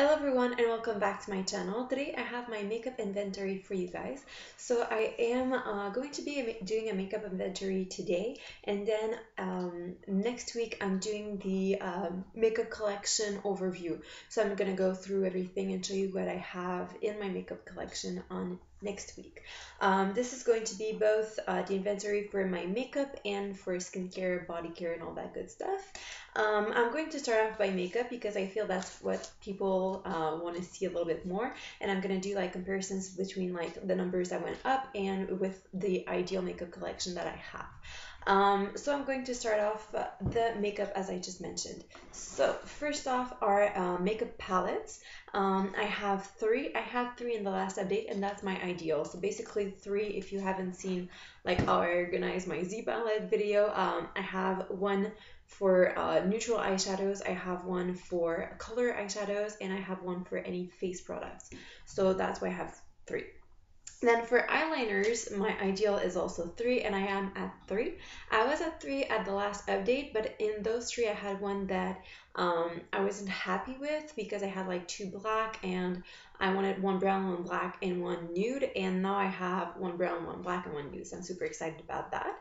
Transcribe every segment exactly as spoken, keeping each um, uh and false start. Hello everyone and welcome back to my channel. Today I have my makeup inventory for you guys. So I am uh, going to be doing a makeup inventory today, and then um, next week I'm doing the um, makeup collection overview. So I'm going to go through everything and show you what I have in my makeup collection on next week. Um, this is going to be both uh, the inventory for my makeup and for skincare, body care, and all that good stuff. Um, I'm going to start off by makeup because I feel that's what people uh, want to see a little bit more, and I'm going to do like comparisons between like the numbers that went up and with the ideal makeup collection that I have. Um, so I'm going to start off the makeup as I just mentioned. So first off are uh, makeup palettes. Um, I have three. I had three in the last update, and that's my ideal. So basically three, if you haven't seen like how I organize my Z palette video, um, I have one for uh, neutral eyeshadows, I have one for color eyeshadows, and I have one for any face products. So that's why I have three. Then for eyeliners, my ideal is also three, and I am at three. I was at three at the last update, but in those three, I had one that um, I wasn't happy with because I had like two black, and I wanted one brown, one black, and one nude, and now I have one brown, one black, and one nude, so I'm super excited about that.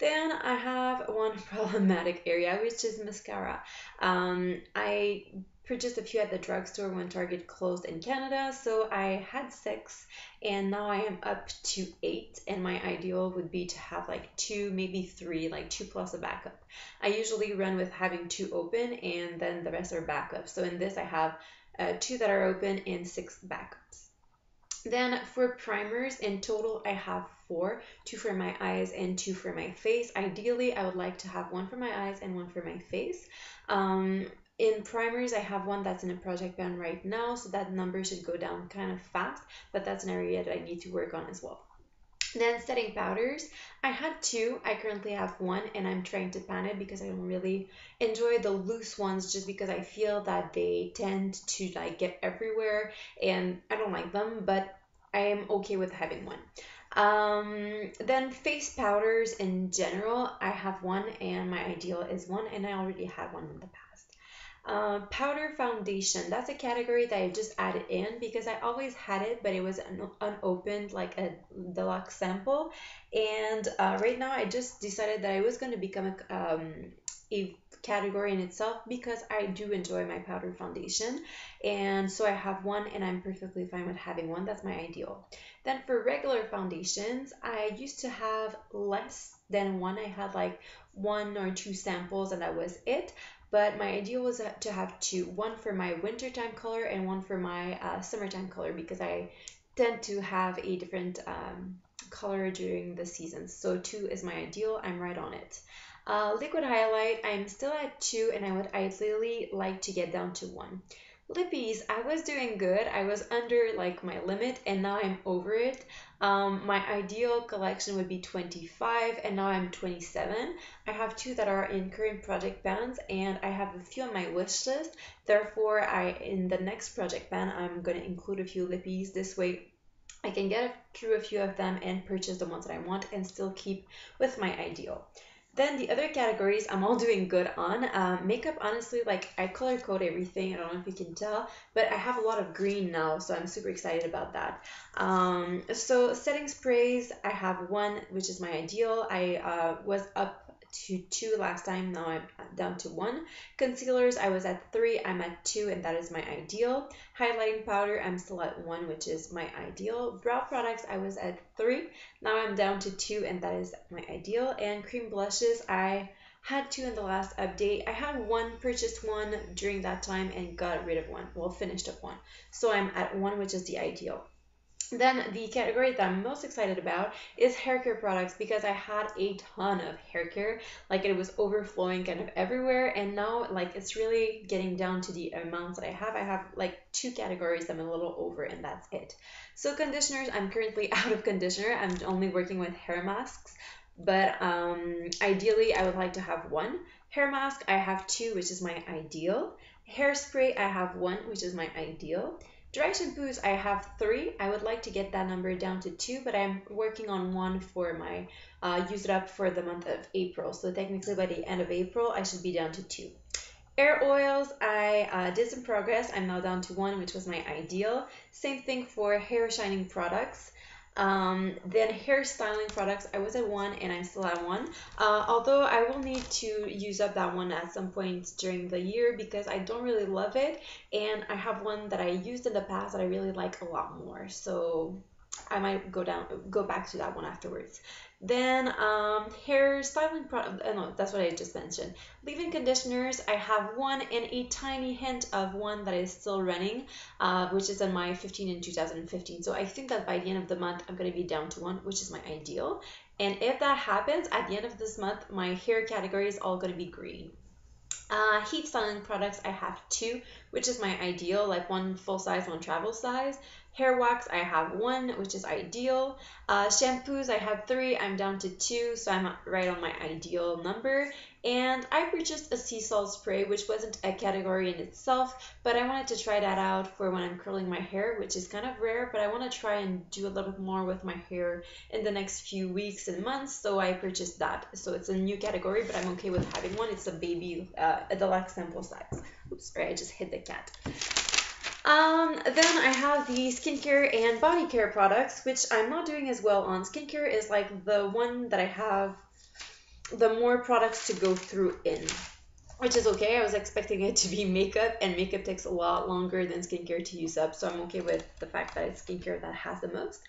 Then I have one problematic area, which is mascara. Um, I purchased a few at the drugstore when Target closed in Canada, so I had six, and now I am up to eight, and my ideal would be to have like two, maybe three, like two plus a backup. I usually run with having two open, and then the rest are backups. So in this, I have uh, two that are open and six backups. Then for primers, in total, I have four, two for my eyes and two for my face. Ideally, I would like to have one for my eyes and one for my face. Um, In primers, I have one that's in a project pan right now, so that number should go down kind of fast, but that's an area that I need to work on as well. Then setting powders, I had two, I currently have one, and I'm trying to pan it because I don't really enjoy the loose ones just because I feel that they tend to like get everywhere, and I don't like them, but I am okay with having one. Um, then face powders in general, I have one, and my ideal is one, and I already had one in the past. Uh, powder foundation, that's a category that I just added in because I always had it, but it was un unopened, like a deluxe sample, and uh, right now I just decided that I was going to become a, um, a category in itself because I do enjoy my powder foundation, and so I have one, and I'm perfectly fine with having one. That's my ideal. Then for regular foundations, I used to have less than one. I had like one or two samples, and that was it. But my idea was to have two, one for my wintertime color and one for my uh, summertime color, because I tend to have a different um, color during the seasons. So two is my ideal. I'm right on it. Uh, liquid highlight, I'm still at two, and I would ideally like to get down to one. Lippies, I was doing good. I was under like my limit, and now I'm over it. Um, my ideal collection would be twenty-five, and now I'm twenty-seven. I have two that are in current project bans, and I have a few on my wish list. Therefore, I in the next project ban, I'm going to include a few lippies. This way, I can get through a few of them and purchase the ones that I want and still keep with my ideal. Then the other categories I'm all doing good on. Um, makeup, honestly, like I color code everything. I don't know if you can tell, but I have a lot of green now, so I'm super excited about that. Um, so setting sprays, I have one, which is my ideal. I uh, was up to two last time, now I'm down to one. Concealers, I was at three, I'm at two, and that is my ideal. Highlighting powder, I'm still at one, which is my ideal. Brow products, I was at three, now I'm down to two, and that is my ideal. And cream blushes, I had two in the last update. I had one, purchased one during that time, and got rid of one, well, finished up one. So I'm at one, which is the ideal. Then the category that I'm most excited about is hair care products, because I had a ton of hair care, like it was overflowing kind of everywhere, and now like it's really getting down to the amounts that I have. I have like two categories that I'm a little over, and that's it. So conditioners, I'm currently out of conditioner. I'm only working with hair masks, but um, ideally I would like to have one. Hair mask, I have two, which is my ideal. Hairspray, I have one, which is my ideal. Dry shampoos, I have three. I would like to get that number down to two, but I'm working on one for my uh, use it up for the month of April. So technically by the end of April, I should be down to two. Air oils, I uh, did some progress. I'm now down to one, which was my ideal. Same thing for hair shining products. Um, then hair styling products, I was at one and I'm still at one. Uh, although I will need to use up that one at some point during the year because I don't really love it. And I have one that I used in the past that I really like a lot more. So I might go down, go back to that one afterwards. Then um, hair styling product, uh, no, that's what I just mentioned. Leave-in conditioners, I have one and a tiny hint of one that is still running, uh, which is on my fifteen in two thousand fifteen. So I think that by the end of the month, I'm going to be down to one, which is my ideal. And if that happens, at the end of this month, my hair category is all going to be green. Uh, heat styling products, I have two, which is my ideal, like one full size, one travel size. Hair wax, I have one, which is ideal. Uh, shampoos, I had three, I'm down to two, so I'm right on my ideal number. And I purchased a sea salt spray, which wasn't a category in itself, but I wanted to try that out for when I'm curling my hair, which is kind of rare, but I want to try and do a little bit more with my hair in the next few weeks and months, so I purchased that. So it's a new category, but I'm okay with having one. It's a baby, uh, a deluxe sample size. Oops, sorry, I just hit the cat. Um, then I have the skincare and body care products, which I'm not doing as well on. Skincare is like the one that I have the more products to go through in, which is okay. I was expecting it to be makeup, and makeup takes a lot longer than skincare to use up, so I'm okay with the fact that it's skincare that has the most.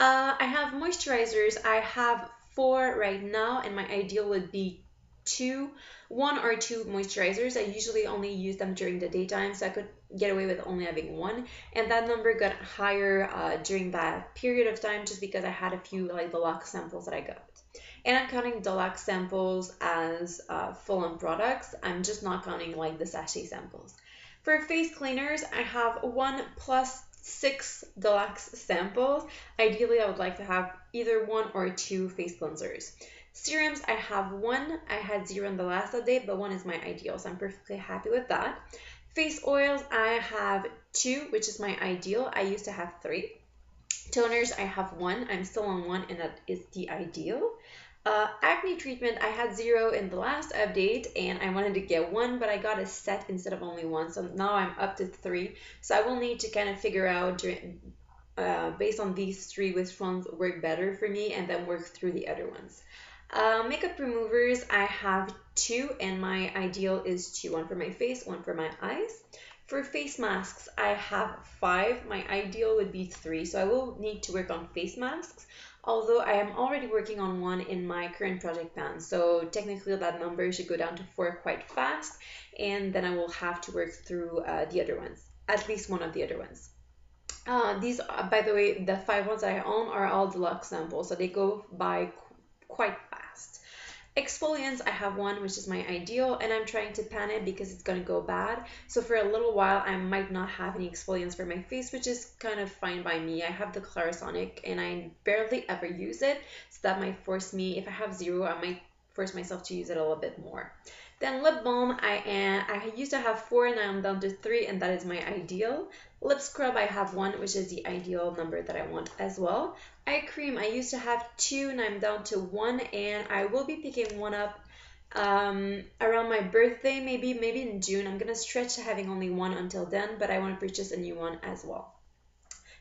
Uh, I have moisturizers. I have four right now, and my ideal would be two, one or two moisturizers. I usually only use them during the daytime, so I could get away with only having one, and that number got higher uh, during that period of time just because I had a few like deluxe samples that I got. And I'm counting deluxe samples as uh, full-on products. I'm just not counting like the sachet samples. For face cleaners, I have one plus six deluxe samples. Ideally, I would like to have either one or two face cleansers. Serums, I have one. I had zero in the last update, but one is my ideal, so I'm perfectly happy with that. Face oils, I have two, which is my ideal. I used to have three. Toners, I have one. I'm still on one, and that is the ideal. Uh, acne treatment, I had zero in the last update, and I wanted to get one, but I got a set instead of only one, so now I'm up to three. So I will need to kind of figure out during, uh, based on these three which ones work better for me, and then work through the other ones. Uh, makeup removers, I have two, and my ideal is two. One for my face, one for my eyes. For face masks, I have five. My ideal would be three, so I will need to work on face masks, although I am already working on one in my current project plan, so technically that number should go down to four quite fast, and then I will have to work through uh, the other ones, at least one of the other ones. Uh, these, by the way, the five ones that I own are all deluxe samples, so they go by quite fast. Exfoliants, I have one, which is my ideal, and I'm trying to pan it because it's going to go bad. So for a little while, I might not have any exfoliants for my face, which is kind of fine by me. I have the Clarisonic, and I barely ever use it, so that might force me, if I have zero, I might force myself to use it a little bit more. Then lip balm, I am, I used to have four, and I'm down to three, and that is my ideal. Lip scrub, I have one, which is the ideal number that I want as well. Eye cream, I used to have two, and I'm down to one, and I will be picking one up um, around my birthday, maybe, maybe in June. I'm going to stretch to having only one until then, but I want to purchase a new one as well.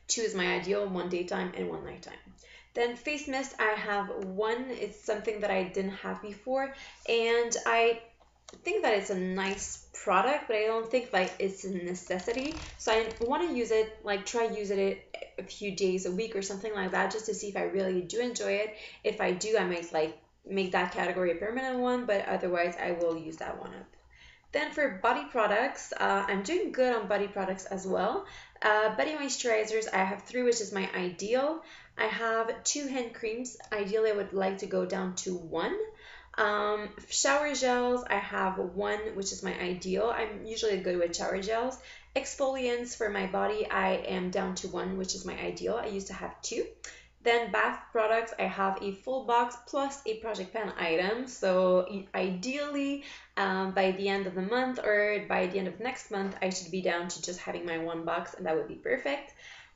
Two is my ideal, one daytime and one nighttime. Then face mist, I have one. It's something that I didn't have before, and I think that it's a nice product, but I don't think like it's a necessity, so I want to use it, like try using it a few days a week or something like that, just to see if I really do enjoy it. If I do, I might like make that category a permanent one, but otherwise I will use that one up. Then for body products, uh, I'm doing good on body products as well. Uh, body moisturizers, I have three, which is my ideal. I have two hand creams. Ideally, I would like to go down to one. Um, shower gels, I have one, which is my ideal. I'm usually good with shower gels. Exfoliants for my body, I am down to one, which is my ideal. I used to have two. Then bath products, I have a full box plus a project pen item. So ideally, um, by the end of the month or by the end of next month, I should be down to just having my one box, and that would be perfect.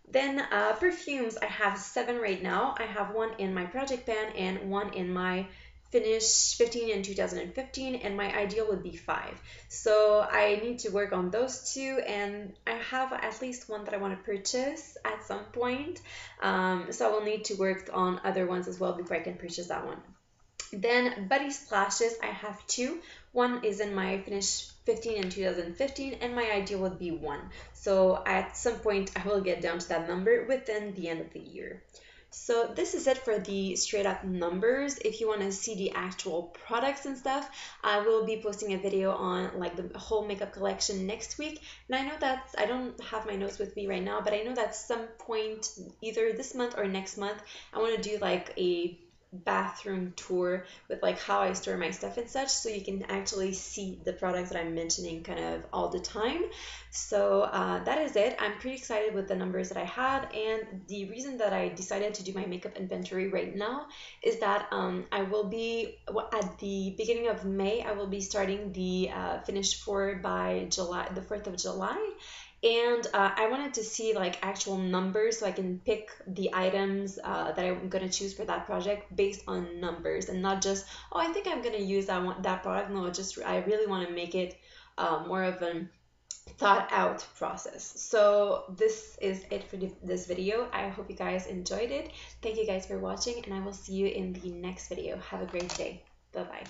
Then uh, perfumes, I have seven right now. I have one in my project pen and one in my finish fifteen in two thousand fifteen, and my ideal would be five. So I need to work on those two, and I have at least one that I want to purchase at some point. Um, so I will need to work on other ones as well before I can purchase that one. Then Buddy Splashes, I have two. One is in my finish fifteen in two thousand fifteen, and my ideal would be one. So at some point I will get down to that number within the end of the year. So this is it for the straight up numbers. If you want to see the actual products and stuff, I will be posting a video on like the whole makeup collection next week. And I know that I don't have my notes with me right now, but I know that some point either this month or next month, I want to do like a bathroom tour with like how I store my stuff and such, so you can actually see the products that I'm mentioning kind of all the time. So uh, that is it. I'm pretty excited with the numbers that I had, and the reason that I decided to do my makeup inventory right now is that um, I will be at the beginning of May, I will be starting the uh, finish for by July, the fourth of July. And uh, I wanted to see like actual numbers so I can pick the items uh, that I'm going to choose for that project based on numbers, and not just, oh, I think I'm going to use that one, that product. No, just I really want to make it uh, more of an thought out process. So this is it for this video. I hope you guys enjoyed it. Thank you guys for watching, and I will see you in the next video. Have a great day. Bye-bye.